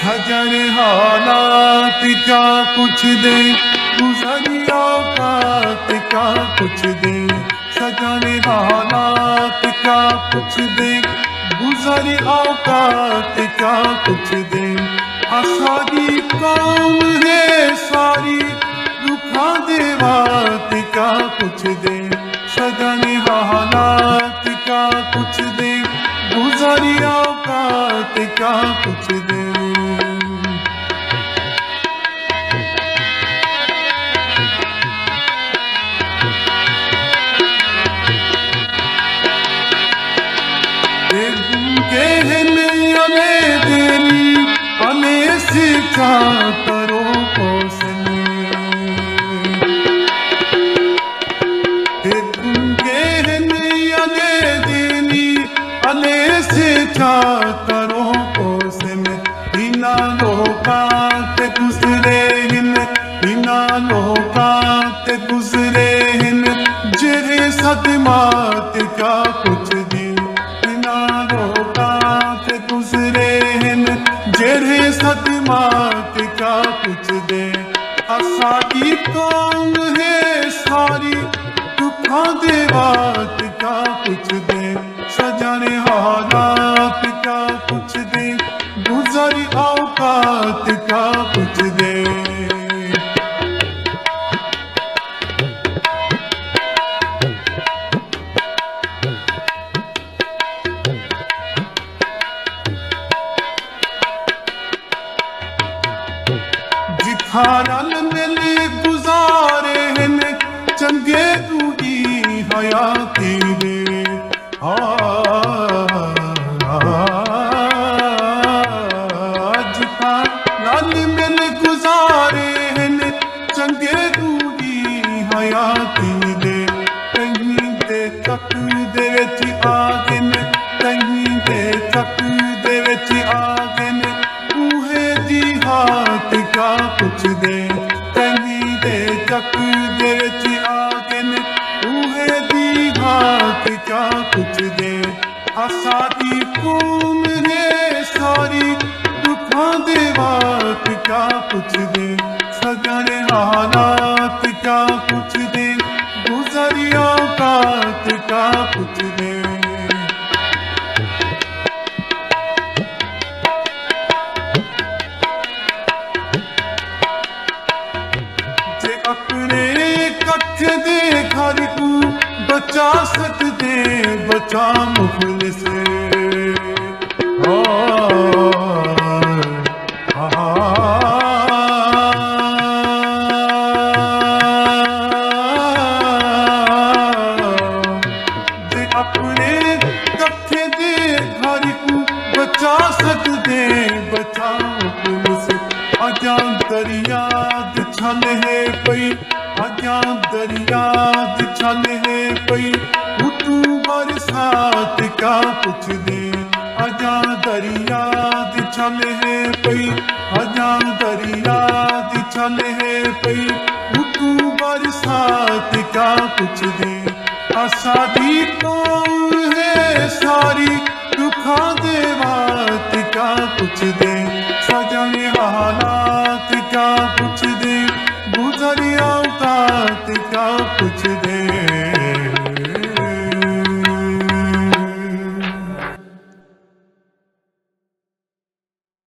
सजन हालात क्या पूछ दे, गुज़री औकात क्या पूछ दे। सजन हालात क्या पूछ दे, गुज़री औकात क्या पूछ दे। आसारी कौम है सारी, रुखा देवात क्या पूछ दे। सजन हालात क्या पूछ दे, गुज़री औकात क्या पूछ दे। चातरों को देनी अले से चातरों को बिना लोकात गुजरे हिन, बिना लोकात गुजरे हिन। जेरे सदमात क्या कुछ दी, बिना लोकात गुजरे हिन। जेरे सदमात आसारी कौन है सारी, दुखा देवात क्या पूछ दे। सजन हालात क्या पूछ दे, गुज़री औकात क्या पूछ दे। जिखारल मिले गुजारे हैं चंगे दूरी हयाती रे। जिखारल मिले गुजारे हैं चंगे दूरी हयाती रे। कहीं दे तक दे विच आ दिन, कहीं दे तक दे विच आ दिन। तूहे जिहाद क्या पूछ दे, कहीं दे तक दे विच आगे ने। तूहे जिहाद क्या पूछ दे। आसारी कौम है सारी, दुखा देवात क्या पूछ दे। सजन हालात क्या पूछ दे, गुज़री औकात क्या पूछ दे। बचा सकदे बचा मुखलिस, अपने कथे दे घर को बचा सकदे बचा मुखलिस। अजान दरिया छल है कोई, अजान दरिया छल है कोई। तू बरसात क्या पूछ दे, अजान दरिया छल है कोई। अजान दरिया छल है कोई। तू बरसात क्या पूछ दे। आसारी कौन है सारी, दुखा देवात क्या पूछ दे। सजन हालात क्या पूछ दे, गुज़री औकात क्या पूछ दे।